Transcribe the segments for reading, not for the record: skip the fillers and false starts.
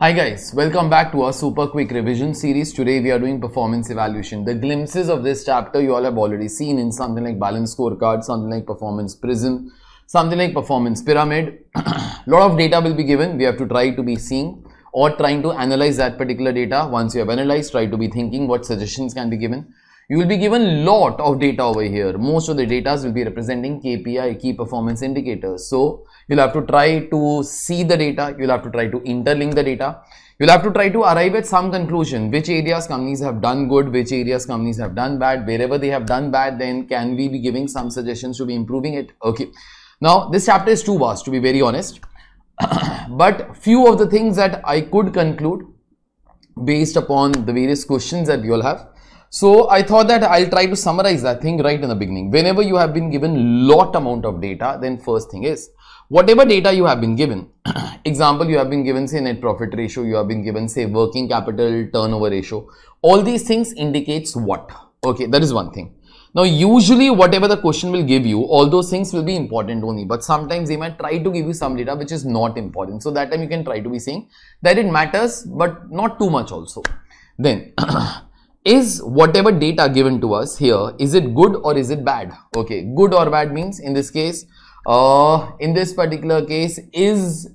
Hi guys, welcome back to our super quick revision series. Today we are doing performance evaluation. The glimpses of this chapter you all have already seen in something like balance scorecard, something like performance prism, something like performance pyramid. Lot of data will be given. We have to try to be seeing or trying to analyze that particular data. Once you have analyzed, try to be thinking what suggestions can be given. You will be given lot of data over here. Most of the data will be representing KPI, key performance indicators. So you'll have to try to see the data, you'll have to try to interlink the data, you'll have to try to arrive at some conclusion, which areas companies have done good, which areas companies have done bad. Wherever they have done bad, then can we be giving some suggestions to be improving it? Okay. Now, this chapter is too vast to be very honest, but few of the things that I could conclude based upon the various questions that you all have. So I thought that I'll try to summarize that thing right in the beginning. Whenever you have been given lot amount of data, then first thing is, whatever data you have been given, example, you have been given say net profit ratio, you have been given say working capital turnover ratio, all these things indicates what? Okay, that is one thing. Now usually whatever the question will give you, all those things will be important only, but sometimes they might try to give you some data which is not important. So that time you can try to be saying that it matters, but not too much also. Then is whatever data given to us here, is it good or is it bad? Okay, good or bad means in this case, in this particular case, is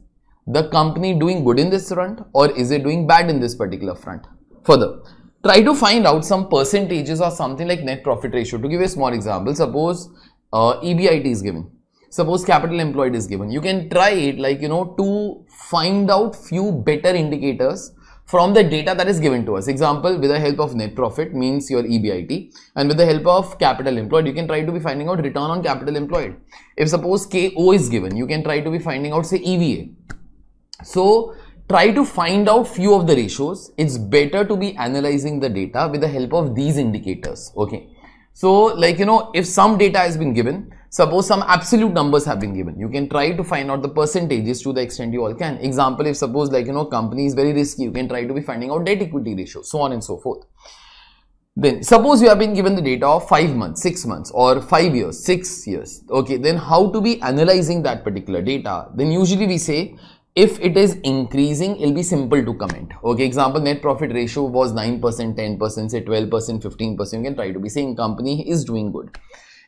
the company doing good in this front or is it doing bad in this particular front? Further, try to find out some percentages or something like net profit ratio. To give you a small example, suppose EBIT is given, suppose capital employed is given. You can try it like, you know, to find out few better indicators from the data that is given to us. Example, with the help of net profit means your EBIT, and with the help of capital employed, you can try to be finding out return on capital employed. If suppose KO is given, you can try to be finding out say EVA. So try to find out few of the ratios. It's better to be analyzing the data with the help of these indicators. Okay. So like, you know, if some data has been given, suppose some absolute numbers have been given, you can try to find out the percentages to the extent you all can. Example, if suppose like, you know, company is very risky, you can try to be finding out debt equity ratio, so on and so forth. Then suppose you have been given the data of 5 months, 6 months or 5 years, 6 years. Okay, then how to be analyzing that particular data? Then usually we say if it is increasing, it'll be simple to comment. Okay, example, net profit ratio was 9%, 10%, say 12%, 15%, you can try to be saying company is doing good.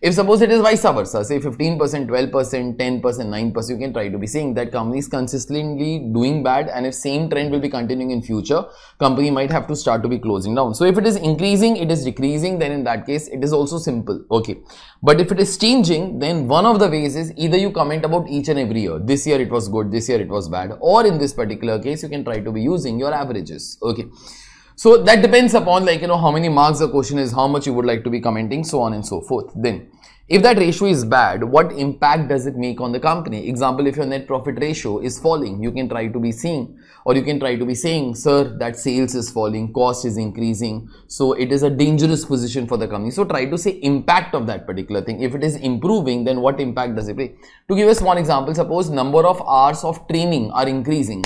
If suppose it is vice versa, say 15%, 12%, 10%, 9%, you can try to be saying that company is consistently doing bad, and if same trend will be continuing in future, company might have to start to be closing down. So if it is increasing, it is decreasing, then in that case, it is also simple. Okay. But if it is changing, then one of the ways is either you comment about each and every year. This year it was good, this year it was bad, or in this particular case, you can try to be using your averages. Okay. So that depends upon like, you know, how many marks the question is, how much you would like to be commenting, so on and so forth. Then if that ratio is bad, what impact does it make on the company? Example, if your net profit ratio is falling, you can try to be seeing, or you can try to be saying, sir, that sales is falling, cost is increasing. So it is a dangerous position for the company. So try to say impact of that particular thing. If it is improving, then what impact does it make? To give us one example, suppose number of hours of training are increasing.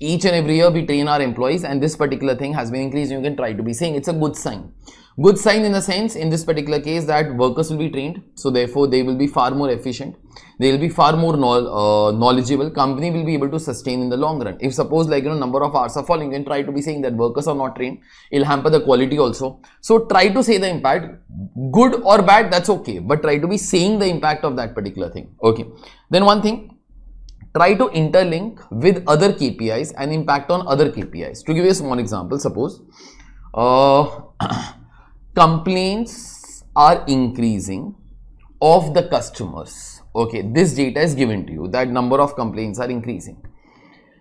Each and every year we train our employees, and this particular thing has been increasing. You can try to be saying it's a good sign. Good sign in the sense, in this particular case, that workers will be trained. So therefore, they will be far more efficient. They will be far more knowledgeable. Company will be able to sustain in the long run. If suppose like, you know, number of hours are falling, you can try to be saying that workers are not trained. It'll hamper the quality also. So try to say the impact, good or bad, that's okay. But try to be saying the impact of that particular thing. Okay. Then one thing, try to interlink with other KPIs and impact on other KPIs. To give you a small example, suppose complaints are increasing of the customers. Okay, this data is given to you that number of complaints are increasing.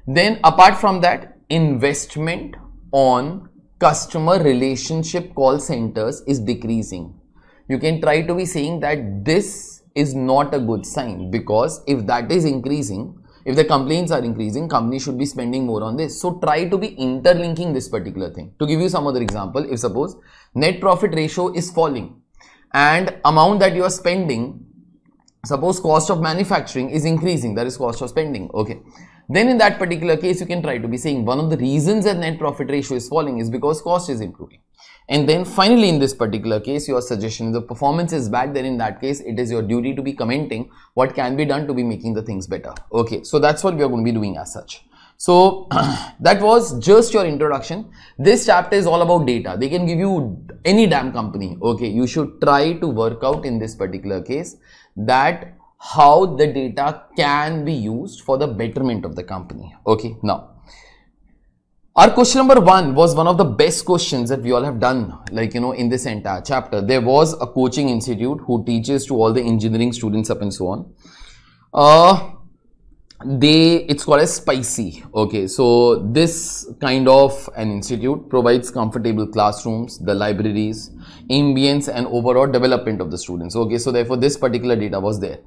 Then apart from that, investment on customer relationship call centers is decreasing. You can try to be saying that this is not a good sign, because if that is increasing, if the complaints are increasing, company should be spending more on this. So try to be interlinking this particular thing. To give you some other example, if suppose net profit ratio is falling and amount that you are spending, suppose cost of manufacturing is increasing, that is cost of spending. Okay. Then in that particular case, you can try to be saying one of the reasons that net profit ratio is falling is because cost is improving. And then finally, in this particular case, your suggestion, the performance is bad, then in that case, it is your duty to be commenting what can be done to be making the things better. Okay, so that's what we are going to be doing as such. So that was just your introduction. This chapter is all about data. They can give you any damn company. Okay, you should try to work out in this particular case that how the data can be used for the betterment of the company. Okay, now our question number one was one of the best questions that we all have done, like, you know, in this entire chapter. There was a coaching institute who teaches to all the engineering students up and so on. It's called as SPICY. Okay, so this kind of an institute provides comfortable classrooms, the libraries, ambience and overall development of the students. Okay, so therefore this particular data was there.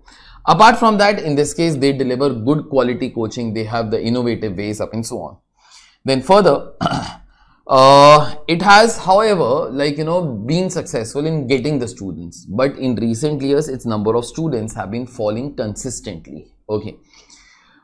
Apart from that, in this case, they deliver good quality coaching. They have the innovative ways up and so on. Then further, it has, however, like, you know, been successful in getting the students, but in recent years, its number of students have been falling consistently. Okay.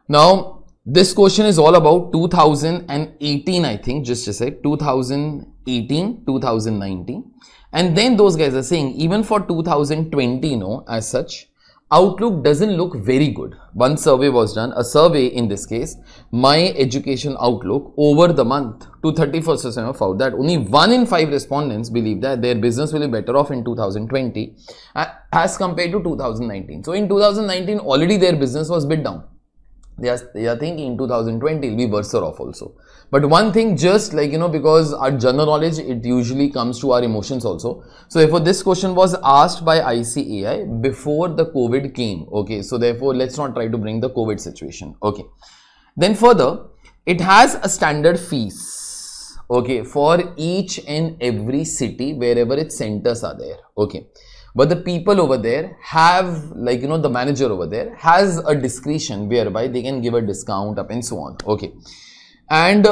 Now, this question is all about 2018, I think, just to say 2018, 2019. And then those guys are saying even for 2020, no, as such, outlook doesn't look very good. One survey was done, a survey in this case, my education outlook over the month to 31st December found that only 1 in 5 respondents believe that their business will be better off in 2020 as compared to 2019. So in 2019, already their business was bit down. They are thinking in 2020 will be worse off also. But one thing, just like, you know, because our general knowledge, it usually comes to our emotions also. So therefore this question was asked by ICAI before the COVID came. Okay, so therefore let's not try to bring the COVID situation. Okay, then further, it has a standard fees, okay, for each and every city wherever its centers are there. Okay, but the people over there have, like, you know, the manager over there has a discretion whereby they can give a discount up and so on. Okay, and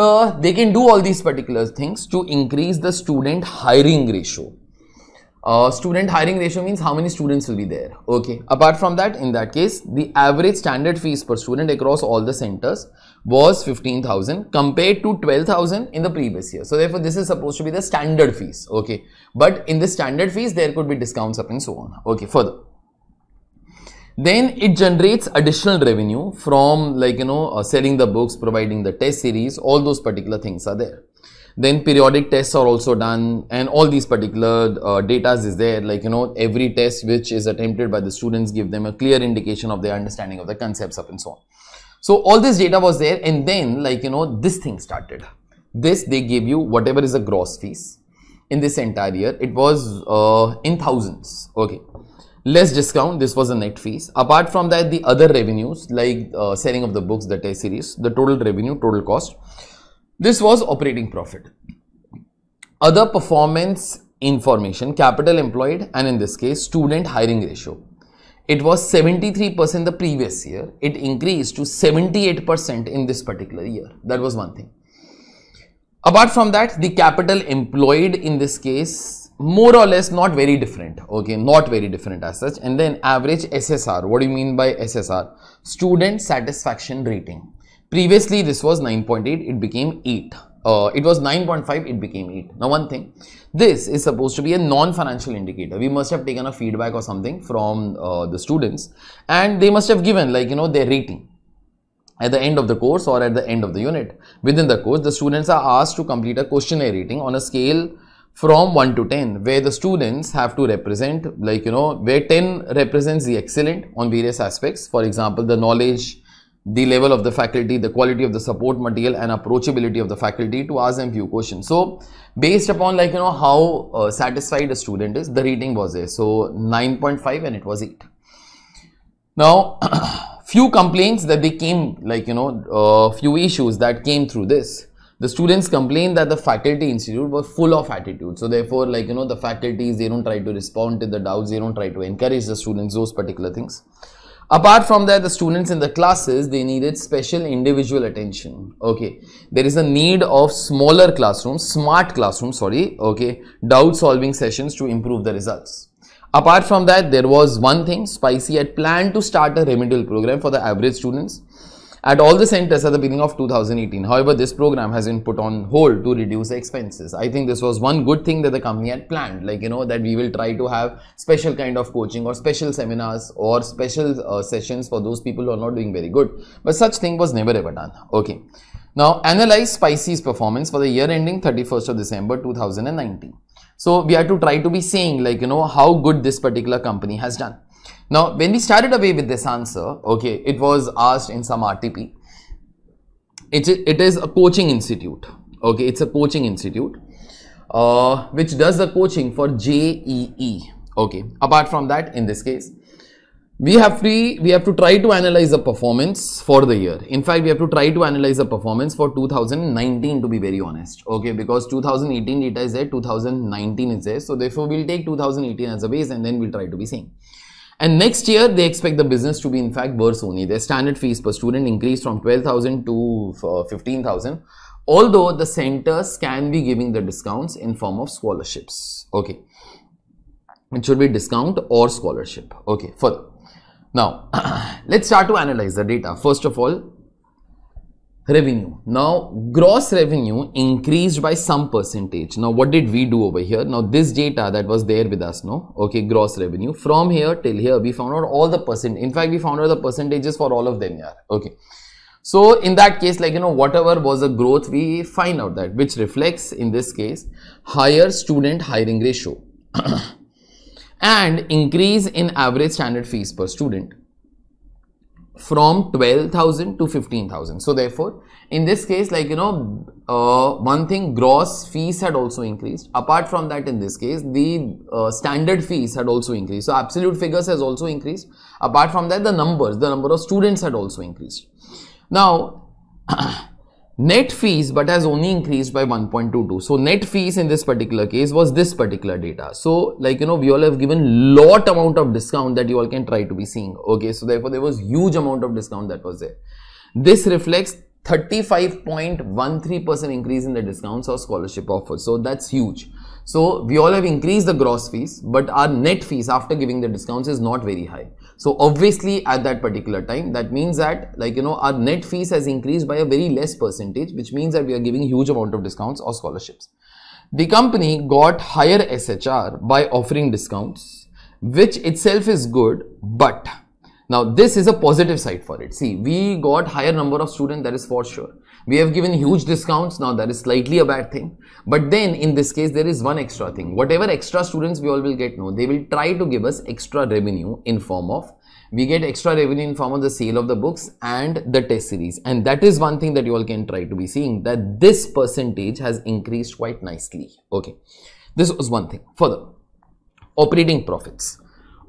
they can do all these particular things to increase the student hiring ratio. Student hiring ratio means how many students will be there. Okay, apart from that, in that case, the average standard fees per student across all the centers was 15,000 compared to 12,000 in the previous year. So therefore this is supposed to be the standard fees. Okay, but in the standard fees there could be discounts up and so on. Okay, further, then it generates additional revenue from, like, you know, selling the books, providing the test series, all those particular things are there. Then periodic tests are also done and all these particular data is there, like, you know, every test which is attempted by the students give them a clear indication of their understanding of the concepts up and so on. So all this data was there, and then, like, you know, this thing started. This they gave you whatever is the gross fees in this entire year. It was in thousands. Okay, less discount. This was the net fees. Apart from that, the other revenues like selling of the books, the test series, the total revenue, total cost. This was operating profit, other performance information, capital employed, and in this case student hiring ratio. It was 73% the previous year. It increased to 78% in this particular year. That was one thing. Apart from that, the capital employed in this case more or less not very different. Okay, not very different as such. And then average SSR. What do you mean by SSR? Student satisfaction rating. Previously, this was 9.8, it became 8. It was 9.5, it became 8. Now, one thing, this is supposed to be a non-financial indicator. We must have taken a feedback or something from the students, and they must have given, like, you know, their rating. At the end of the course or at the end of the unit, within the course, the students are asked to complete a questionnaire rating on a scale from 1 to 10, where the students have to represent, like, you know, where 10 represents the excellent on various aspects. For example, the knowledge, the level of the faculty, the quality of the support material and approachability of the faculty, to ask them few questions. So based upon, like, you know, how satisfied a student is, the rating was there. So 9.5 and it was 8. Now few complaints that they came, like, you know, few issues that came through this. The students complained that the faculty institute was full of attitude. So therefore, like, you know, the faculties, they don't try to respond to the doubts, they don't try to encourage the students, those particular things. Apart from that, the students in the classes, they needed special individual attention. Okay, there is a need of smaller classrooms, smart classrooms, sorry. Okay, doubt solving sessions to improve the results. Apart from that, there was one thing, SPICY had planned to start a remedial program for the average students at all the centers at the beginning of 2018. However, this program has been put on hold to reduce the expenses. I think this was one good thing that the company had planned, like, you know, that we will try to have special kind of coaching or special seminars or special sessions for those people who are not doing very good. But such thing was never ever done. Okay. Now, analyze SPICY's performance for the year ending 31st of December 2019. So, we have to try to be saying, like, you know, how good this particular company has done. Now, when we started away with this answer, okay, it was asked in some RTP. It is a coaching institute. Okay, it's a coaching institute which does the coaching for JEE. Okay, apart from that, in this case, we have to try to analyze the performance for the year. In fact, we have to try to analyze the performance for 2019, to be very honest. Okay, because 2018 data is there, 2019 is there. So therefore, we'll take 2018 as a base and then we'll try to be saying. And next year, they expect the business to be in fact worse only. Their standard fees per student increased from 12,000 to 15,000. Although the centers can be giving the discounts in form of scholarships. Okay, it should be discount or scholarship. Okay, further. Now, let's start to analyze the data. First of all, revenue. Now, gross revenue increased by some percentage. Now, what did we do over here? Now, this data that was there with us, no? Okay, gross revenue. From here till here, we found out all the percent. In fact, we found out the percentages for all of them, yeah. Okay. So, in that case, like, you know, whatever was the growth, we find out that, which reflects, in this case, higher student hiring ratio. And increase in average standard fees per student from 12,000 to 15,000. So therefore, in this case, like, you know, one thing, gross fees had also increased. Apart from that, in this case, the standard fees had also increased. So absolute figures has also increased. Apart from that, the number of students had also increased. Now, net fees but has only increased by 1.22. So net fees in this particular case was this particular data. So, like, you know, we all have given lot amount of discount that you all can try to be seeing. Okay, so therefore there was huge amount of discount that was there. This reflects 35.13% increase in the discounts or scholarship offers. So that's huge. So we all have increased the gross fees, but our net fees after giving the discounts is not very high. So obviously at that particular time, that means that, like, you know, our net fees has increased by a very less percentage, which means that we are giving huge amount of discounts or scholarships. The company got higher SHR by offering discounts, which itself is good, but now, this is a positive side for it. See, we got higher number of students, that is for sure. We have given huge discounts. Now, that is slightly a bad thing. But then, in this case, there is one extra thing. Whatever extra students we all will get, no, they will try to give us extra revenue in form of, we get extra revenue in form of the sale of the books and the test series. And that is one thing that you all can try to be seeing, that this percentage has increased quite nicely. Okay. This was one thing. Further, operating profits.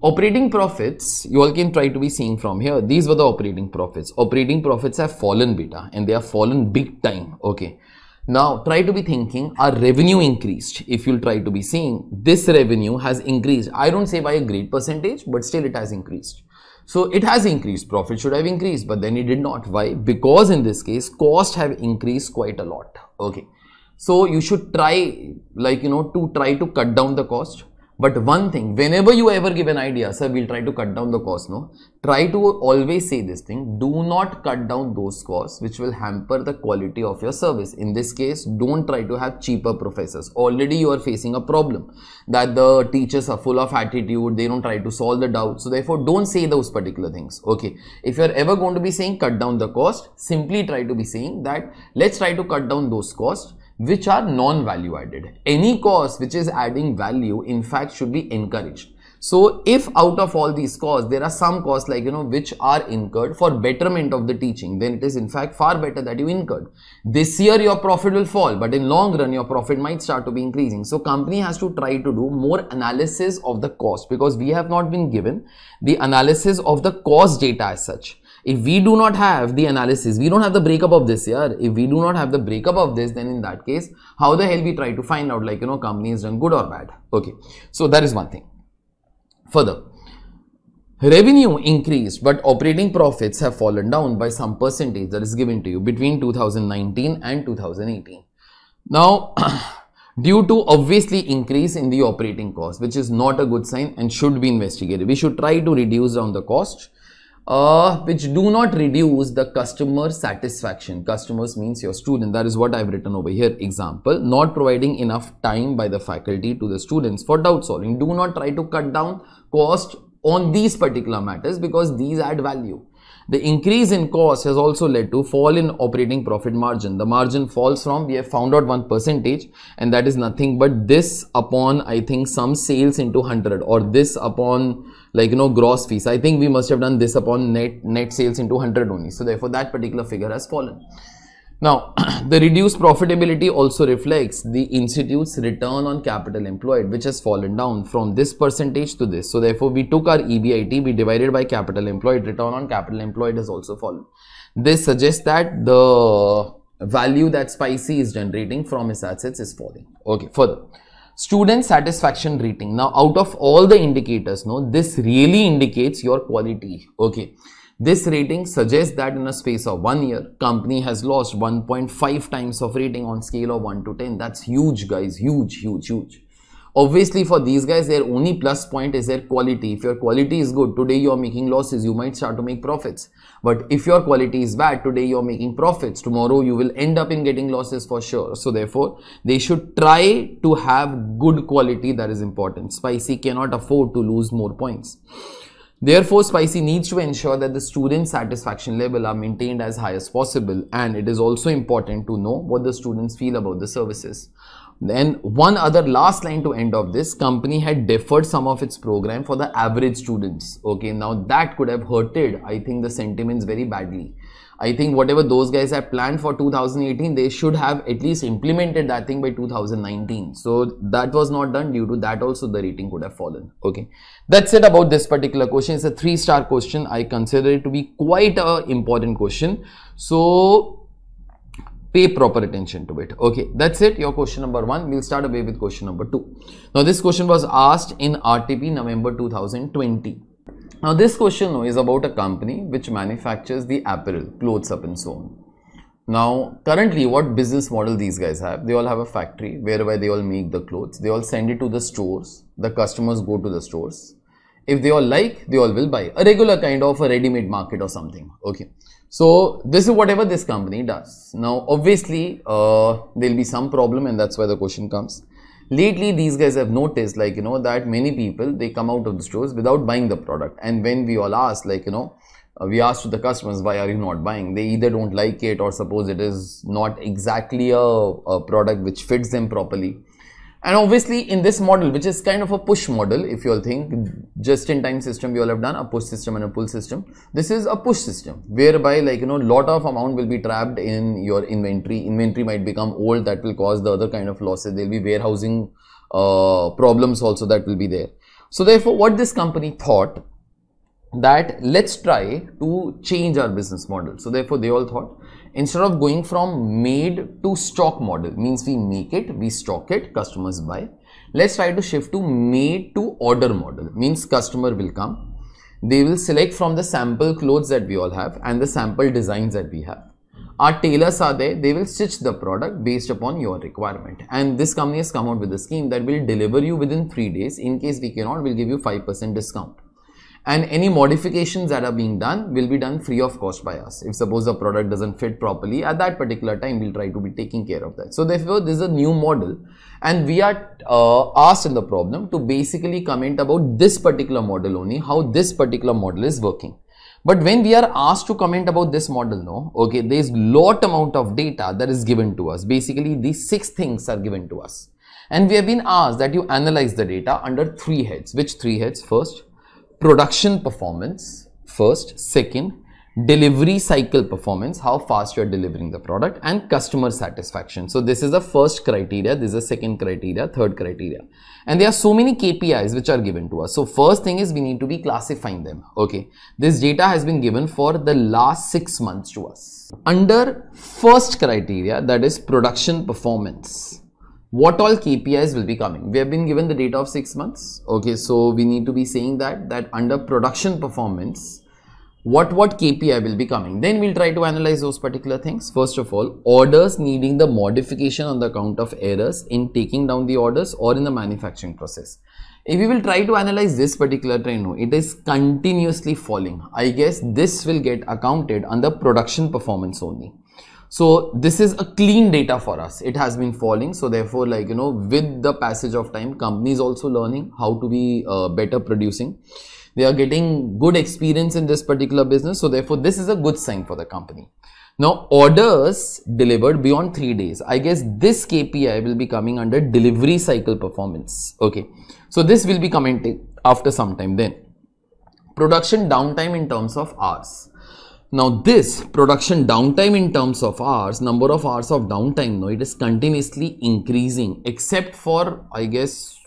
Operating profits, you all can try to be seeing from here. These were the operating profits. Operating profits have fallen beta and they have fallen big time. Okay. Now, try to be thinking, our revenue increased. If you'll try to be seeing, this revenue has increased. I don't say by a great percentage, but still it has increased. So, it has increased. Profit should have increased, but then it did not. Why? Because in this case, costs have increased quite a lot. Okay. So, you should try, like, you know, to try to cut down the cost. But one thing, whenever you ever give an idea, sir, we'll try to cut down the cost, no? Try to always say this thing, do not cut down those costs which will hamper the quality of your service. In this case, don't try to have cheaper professors. Already you are facing a problem that the teachers are full of attitude, they don't try to solve the doubt. So therefore, don't say those particular things, okay? If you're ever going to be saying cut down the cost, simply try to be saying that let's try to cut down those costs which are non-value added. Any cost which is adding value, in fact, should be encouraged. So, if out of all these costs, there are some costs, like, you know, which are incurred for betterment of the teaching, then it is in fact far better that you incurred. This year, your profit will fall, but in long run, your profit might start to be increasing. So, company has to try to do more analysis of the cost because we have not been given the analysis of the cost data as such. If we do not have the analysis, we don't have the breakup of this year. If we do not have the breakup of this, then in that case, how the hell we try to find out, like, you know, company has done good or bad. Okay. So that is one thing. Further, revenue increased, but operating profits have fallen down by some percentage that is given to you between 2019 and 2018. Now, due to obviously increase in the operating cost, which is not a good sign and should be investigated. We should try to reduce down the cost. which do not reduce the customer satisfaction. Customers means your student. That is what I've written over here. Example, not providing enough time by the faculty to the students for doubt solving. Do not try to cut down cost on these particular matters because these add value. The increase in cost has also led to fall in operating profit margin. The margin falls from, we have found out 1%, and that is nothing but this upon, I think, some sales into 100, or this upon, like, you know, gross fees. I think we must have done this upon net sales into 100 only. So therefore that particular figure has fallen. Now, the reduced profitability also reflects the institute's return on capital employed, which has fallen down from this percentage to this. So therefore, we took our EBIT, we divided by capital employed, return on capital employed has also fallen. This suggests that the value that SPICY is generating from its assets is falling. Okay, further. Student satisfaction rating. Now, out of all the indicators, no, this really indicates your quality. Okay. This rating suggests that in a space of 1 year, company has lost 1.5 times of rating on scale of 1 to 10. That's huge, guys. Huge, huge, huge. Obviously, for these guys, their only plus point is their quality. If your quality is good, today you are making losses, you might start to make profits. But if your quality is bad, today you are making profits, tomorrow you will end up in getting losses for sure. So therefore, they should try to have good quality. That is important. SPICY cannot afford to lose more points. Therefore, SPICY needs to ensure that the student satisfaction level are maintained as high as possible, and it is also important to know what the students feel about the services. Then one other last line to end of this, company had deferred some of its program for the average students. Okay, now that could have hurted, I think, the sentiments very badly. I think whatever those guys have planned for 2018, they should have at least implemented that thing by 2019. So that was not done. Due to that also, the rating could have fallen. Okay. That's it about this particular question. It's a 3-star question. I consider it to be quite an important question. So pay proper attention to it. Okay. That's it. Your question number 1. We'll start away with question number 2. Now, this question was asked in RTP November 2020. Now, this question is about a company which manufactures the apparel, clothes up and so on. Now, currently what business model these guys have? They all have a factory whereby they all make the clothes. They all send it to the stores. The customers go to the stores. If they all like, they all will buy. A regular kind of a ready-made market or something. Okay. So, this is whatever this company does. Now, obviously, there will be some problem, and that's why the question comes. Lately, these guys have noticed, like, you know, that many people, they come out of the stores without buying the product. And when we all ask, like, you know, we ask to the customers, why are you not buying? They either don't like it, or suppose it is not exactly a product which fits them properly. And obviously, in this model, which is kind of a push model, if you all think, just-in-time system, we all have done a push system and a pull system. This is a push system, whereby, like, you know, lot of amount will be trapped in your inventory. Inventory might become old, that will cause the other kind of losses. There will be warehousing problems also that will be there. So therefore, what this company thought, that let's try to change our business model. So therefore, they all thought, instead of going from made to stock model, means we make it, we stock it, customers buy, let's try to shift to made to order model, means customer will come, they will select from the sample clothes that we all have and the sample designs that we have. Our tailors are there, they will stitch the product based upon your requirement. And this company has come out with a scheme that will deliver you within 3 days. In case we cannot, we'll give you 5% discount. And any modifications that are being done will be done free of cost by us. If suppose the product doesn't fit properly, at that particular time, we'll try to be taking care of that. So therefore, this is a new model, and we are asked in the problem to basically comment about this particular model only, how this particular model is working. But when we are asked to comment about this model, no, okay, there's lot amount of data that is given to us. Basically, these 6 things are given to us. And we have been asked that you analyze the data under 3 heads. Which 3 heads? First, production performance first, second, delivery cycle performance, how fast you are delivering the product, and customer satisfaction. So this is the first criteria, this is the second criteria, third criteria, and there are so many KPIs which are given to us. So first thing is we need to be classifying them. Okay, this data has been given for the last 6 months to us. Under first criteria, that is production performance, what all KPIs will be coming? We have been given the data of 6 months. Okay, so we need to be saying that under production performance, what KPI will be coming? Then we'll try to analyze those particular things. First of all, orders needing the modification on the account of errors in taking down the orders or in the manufacturing process. If we will try to analyze this particular trend, it is continuously falling. I guess this will get accounted under production performance only. So this is a clean data for us. It has been falling. So therefore, like, you know, with the passage of time, companies also learning how to be better producing. They are getting good experience in this particular business. So therefore, this is a good sign for the company. Now, orders delivered beyond 3 days. I guess this KPI will be coming under delivery cycle performance. Okay. So this will be commented after some time then. Production downtime in terms of hours. Now this production downtime in terms of hours, number of hours of downtime, no, it is continuously increasing, except for, I guess,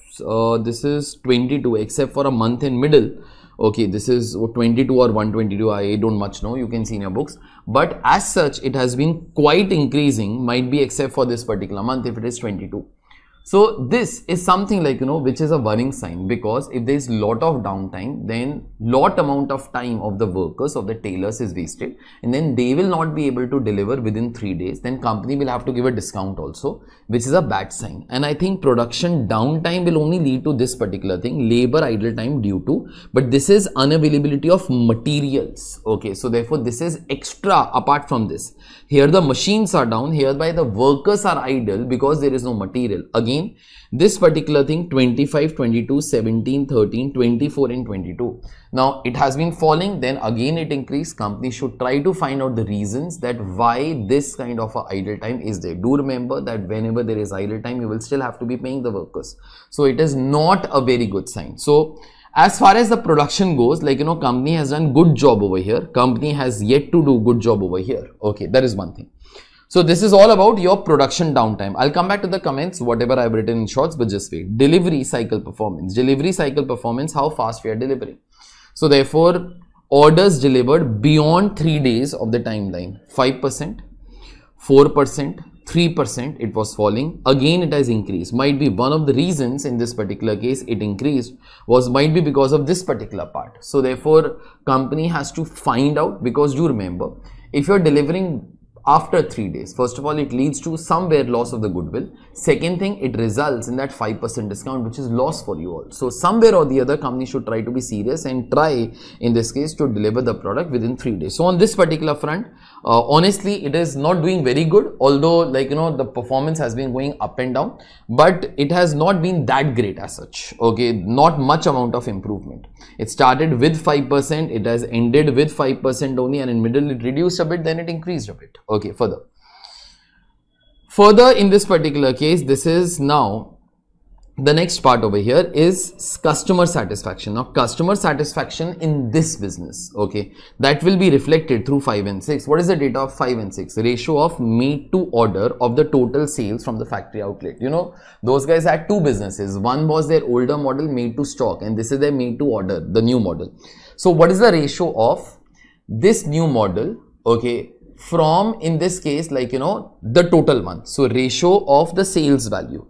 this is 22, except for a month in middle. Okay, this is 22 or 122, I don't much know, you can see in your books. But as such, it has been quite increasing, might be except for this particular month if it is 22. So this is something like, you know, which is a worrying sign, because if there is lot of downtime, then lot amount of time of the workers, of the tailors is wasted, and then they will not be able to deliver within 3 days. Then company will have to give a discount also, which is a bad sign. And I think production downtime will only lead to this particular thing, labor idle time due to, but this is unavailability of materials. Okay, so therefore this is extra apart from this. Here the machines are down, hereby the workers are idle because there is no material. Again, this particular thing 25, 22, 17, 13, 24 and 22. Now it has been falling, then again it increased. Company should try to find out the reasons that why this kind of a idle time is there. Do remember that whenever there is idle time, you will still have to be paying the workers. So it is not a very good sign. So as far as the production goes, like, you know, company has done good job over here. Company has yet to do good job over here. Okay, that is one thing. So this is all about your production downtime. I'll come back to the comments, whatever I've written in shorts, but just wait. Delivery cycle performance. Delivery cycle performance, how fast we are delivering. So therefore, orders delivered beyond 3 days of the timeline. 5%, 4%, 3%, it was falling. Again, it has increased. Might be one of the reasons in this particular case it increased was might be because of this particular part. So therefore, company has to find out, because you remember, if you're delivering after 3 days, first of all, it leads to somewhere loss of the goodwill. Second thing, it results in that 5% discount, which is loss for you all. So somewhere or the other, company should try to be serious and try in this case to deliver the product within 3 days. So on this particular front, honestly, it is not doing very good, although, like, you know, the performance has been going up and down, but it has not been that great as such. Okay, not much amount of improvement. It started with 5%, it has ended with 5% only, and in middle it reduced a bit, then it increased a bit. Okay, further in this particular case, this is now the next part over here is customer satisfaction. Now customer satisfaction in this business, okay, that will be reflected through 5 and 6. What is the data of 5 and 6? Ratio of made to order of the total sales from the factory outlet. You know, those guys had two businesses. One was their older model made to stock, and this is their made to order, the new model. So what is the ratio of this new model, okay, from, in this case, like, you know, the total one. So ratio of the sales value.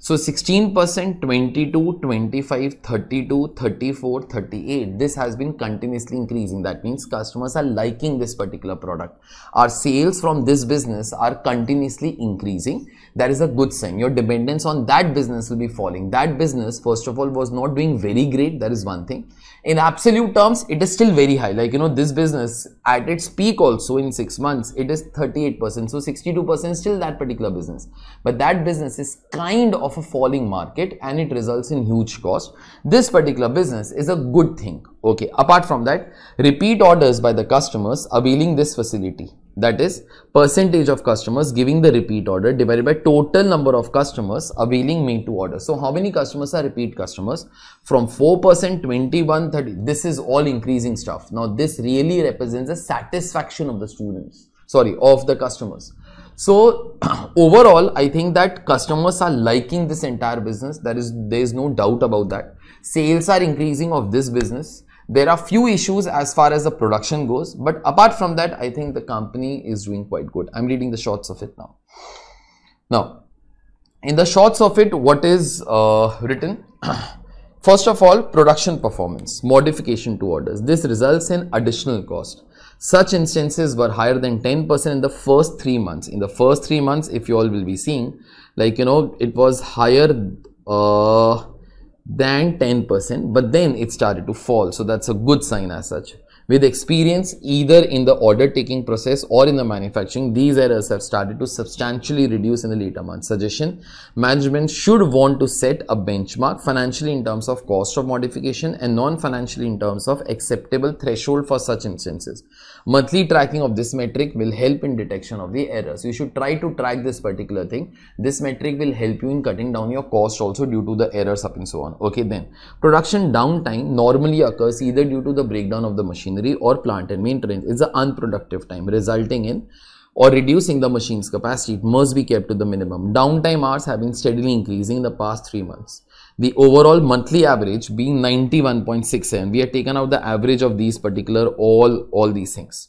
So 16%, 22, 25, 32, 34, 38. This has been continuously increasing. That means customers are liking this particular product. Our sales from this business are continuously increasing. That is a good sign. Your dependence on that business will be falling. That business, first of all, was not doing very great. That is one thing. In absolute terms, it is still very high. Like, you know, this business at its peak also in 6 months, it is 38%. So 62% still that particular business. But that business is kind of a falling market, and it results in huge cost. This particular business is a good thing. Okay, apart from that, repeat orders by the customers availing this facility, that is percentage of customers giving the repeat order divided by total number of customers availing made to order. So how many customers are repeat customers? From 4%, 21, 30, this is all increasing stuff. Now this really represents the satisfaction of the students, sorry, of the customers. So overall, I think that customers are liking this entire business. There is no doubt about that. Sales are increasing of this business. There are few issues as far as the production goes, but apart from that, I think the company is doing quite good. I'm reading the shorts of it now. Now, in the shorts of it, what is written? First of all, production performance, modification to orders. This results in additional cost. Such instances were higher than 10% in the first 3 months. In the first 3 months, if you all will be seeing, like, you know, it was higher than 10%, but then it started to fall. So that's a good sign as such. With experience, either in the order taking process or in the manufacturing, these errors have started to substantially reduce in the later months. Suggestion: management should want to set a benchmark financially in terms of cost of modification and non-financially in terms of acceptable threshold for such instances. Monthly tracking of this metric will help in detection of the errors. You should try to track this particular thing. This metric will help you in cutting down your cost also due to the errors up and so on. Okay, then production downtime normally occurs either due to the breakdown of the machine or plant and maintenance. It's an unproductive time resulting in or reducing the machine's capacity. It must be kept to the minimum. Downtime hours have been steadily increasing in the past 3 months. The overall monthly average being 91.67. We have taken out the average of these particular all these things.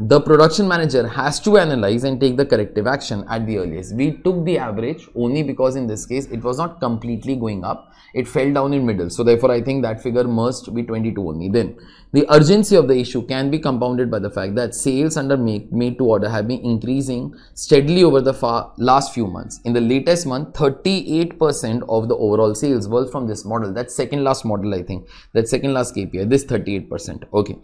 The production manager has to analyze and take the corrective action at the earliest. We took the average only because in this case it was not completely going up. It fell down in middle. So therefore, I think that figure must be 22 only. Then the urgency of the issue can be compounded by the fact that sales under made to order have been increasing steadily over the last few months. In the latest month, 38% of the overall sales were from this model. That's second last model, I think. That's second last KPI. This 38%. Okay.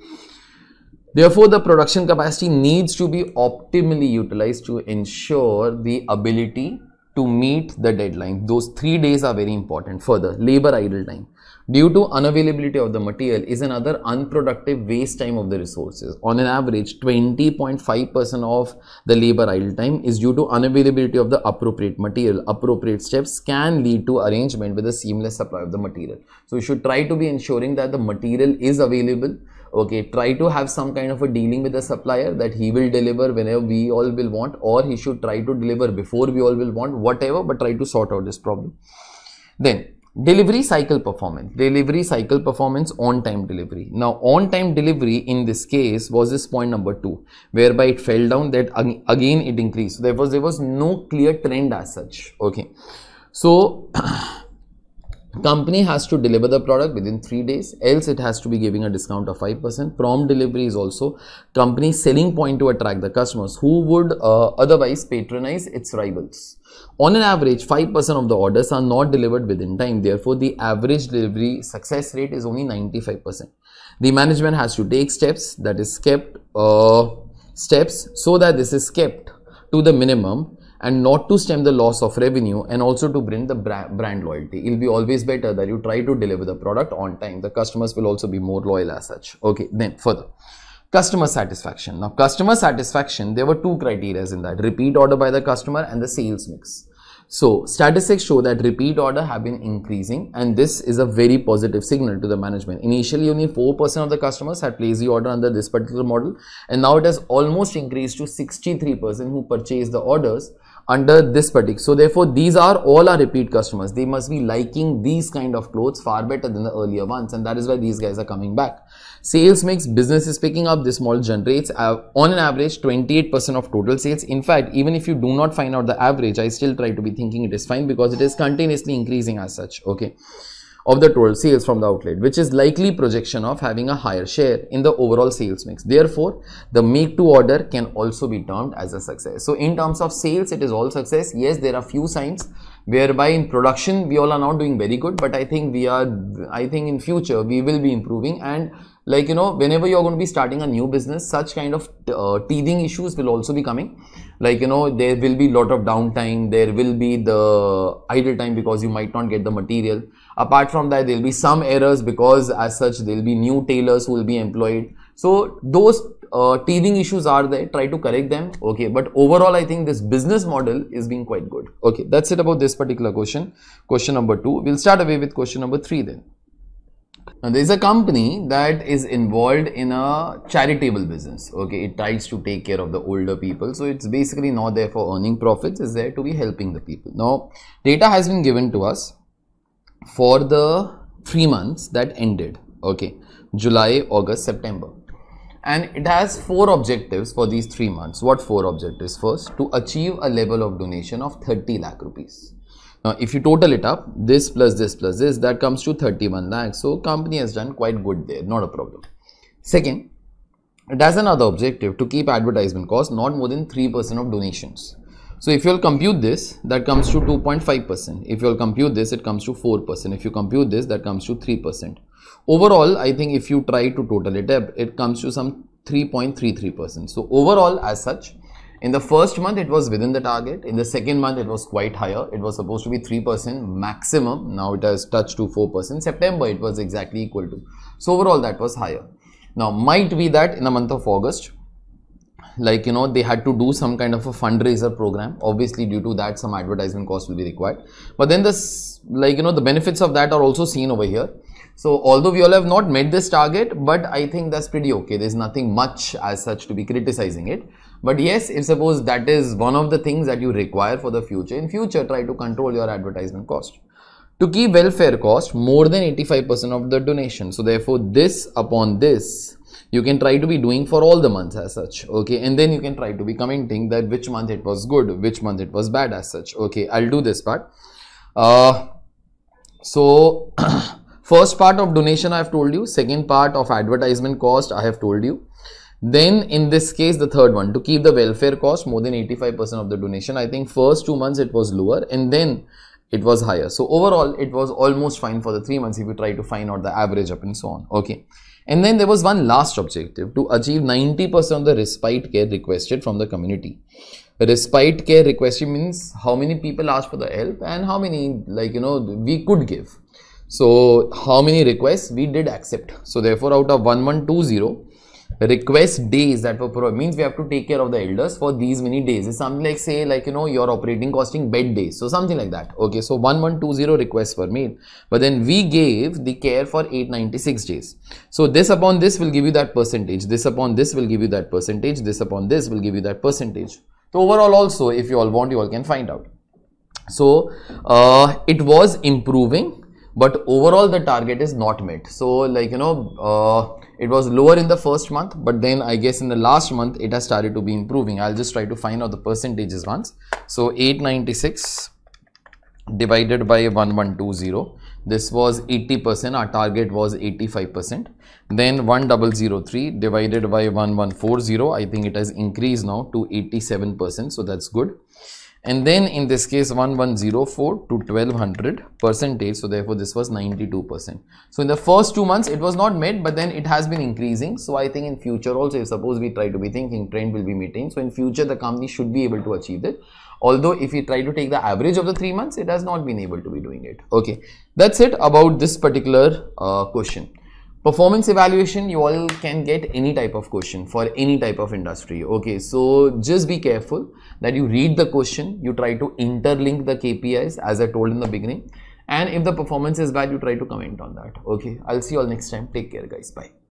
Therefore, the production capacity needs to be optimally utilized to ensure the ability to meet the deadline. Those 3 days are very important. Further, labor idle time due to unavailability of the material is another unproductive waste time of the resources. On an average, 20.5% of the labor idle time is due to unavailability of the appropriate material. Appropriate steps can lead to arrangement with a seamless supply of the material. So, you should try to be ensuring that the material is available. Okay, try to have some kind of a dealing with the supplier that he will deliver whenever we all will want, or he should try to deliver before we all will want, whatever, but try to sort out this problem. Then delivery cycle performance. Delivery cycle performance, on-time delivery. Now, on-time delivery in this case was this point number 2, whereby it fell down, that again it increased. So there was no clear trend as such. Okay, so company has to deliver the product within 3 days, else it has to be giving a discount of 5%. Prompt delivery is also company's selling point to attract the customers who would otherwise patronize its rivals. On an average, 5% of the orders are not delivered within time. Therefore, the average delivery success rate is only 95%. The management has to take steps that is kept steps so that this is kept to the minimum, and not to stem the loss of revenue, and also to bring the brand loyalty. It will be always better that you try to deliver the product on time. The customers will also be more loyal as such. Okay, then further, customer satisfaction. Now, customer satisfaction, there were 2 criteria in that: repeat order by the customer and the sales mix. So, statistics show that repeat order have been increasing, and this is a very positive signal to the management. Initially, only 4% of the customers had placed the order under this particular model, and now it has almost increased to 63% who purchased the orders under this particular. So therefore, these are all our repeat customers. They must be liking these kind of clothes far better than the earlier ones, and that is why these guys are coming back. Sales mix, business is picking up. This model generates on an average 28% of total sales. In fact, even if you do not find out the average, I still try to be thinking it is fine because it is continuously increasing as such. Okay, of the total sales from the outlet, which is likely projection of having a higher share in the overall sales mix. Therefore, the make to order can also be termed as a success. So in terms of sales, it is all success. Yes, there are few signs whereby in production we all are not doing very good, but I think in future we will be improving. And like, you know, whenever you're going to be starting a new business, such kind of teething issues will also be coming. Like, you know, there will be lot of downtime, there will be the idle time because you might not get the material. Apart from that, there will be some errors because as such there will be new tailors who will be employed. So those teething issues are there, try to correct them. Okay, but overall I think this business model is being quite good. Okay, that's it about this particular question. Question number 2, we'll start away with question number 3 then. Now, there is a company that is involved in a charitable business. Okay, it tries to take care of the older people. So it's basically not there for earning profits, it's there to be helping the people. Now, data has been given to us for the 3 months that ended. Okay, July, August, September. And it has 4 objectives for these 3 months. What 4 objectives? First, to achieve a level of donation of 30 lakh rupees. Now, if you total it up, this plus this plus this, that comes to 31 lakhs. So, company has done quite good there, not a problem. Second, it has another objective to keep advertisement costs not more than 3% of donations. So if you will compute this, that comes to 2.5%. If you will compute this, it comes to 4%. If you compute this, that comes to 3%. Overall, I think if you try to total it up, it comes to some 3.33%. So overall, as such, in the first month, it was within the target. In the second month, it was quite higher. It was supposed to be 3% maximum. Now it has touched to 4%. September, it was exactly equal to. So overall, that was higher. Now, might be that in the month of August, like, you know, they had to do some kind of a fundraiser program. Obviously, due to that, some advertisement costs will be required. But then this, like, you know, the benefits of that are also seen over here. So although we all have not met this target, but I think that's pretty okay. There's nothing much as such to be criticizing it. But yes, if suppose that is one of the things that you require for the future, in future, try to control your advertisement cost. To keep welfare cost more than 85% of the donation. So therefore, this upon this, you can try to be doing for all the months as such, okay, and then you can try to be commenting that which month it was good, which month it was bad as such, okay. I'll do this part. So first part of donation I have told you, second part of advertisement cost I have told you. Then in this case, the third one, to keep the welfare cost more than 85% of the donation. I think first 2 months it was lower and then it was higher. So overall, it was almost fine for the 3 months if you try to find out the average up and so on, okay. And then there was one last objective, to achieve 90% of the respite care requested from the community. Respite care requested means how many people asked for the help and how many, like, you know, we could give. So how many requests we did accept. So therefore, out of 1120 request days that were provided, means we have to take care of the elders for these many days. It's something like, say, like, you know, your operating costing bed days, so something like that, okay. So 1120 requests were made, but then we gave the care for 896 days. So this upon this will give you that percentage, this upon this will give you that percentage, this upon this will give you that percentage. So overall also, if you all want, you all can find out. So it was improving, but overall the target is not met. So, like, you know, it was lower in the first month, but then I guess in the last month it has started to be improving. I'll just try to find out the percentages once. So 896 divided by 1120, this was 80%, our target was 85%. Then 1003 divided by 1140, I think it has increased now to 87%, so that's good. And then in this case 1104 to 1200 percentage, so therefore this was 92%. So in the first 2 months it was not met, but then it has been increasing. So I think in future also, if suppose we try to be thinking, trend will be maintained. So in future the company should be able to achieve it. Although if you try to take the average of the 3 months, it has not been able to be doing it. Okay, that's it about this particular question. Performance evaluation, you all can get any type of question for any type of industry, okay. So just be careful that you read the question, you try to interlink the KPIs as I told in the beginning, and if the performance is bad, you try to comment on that, okay. I'll see you all next time. Take care guys, bye.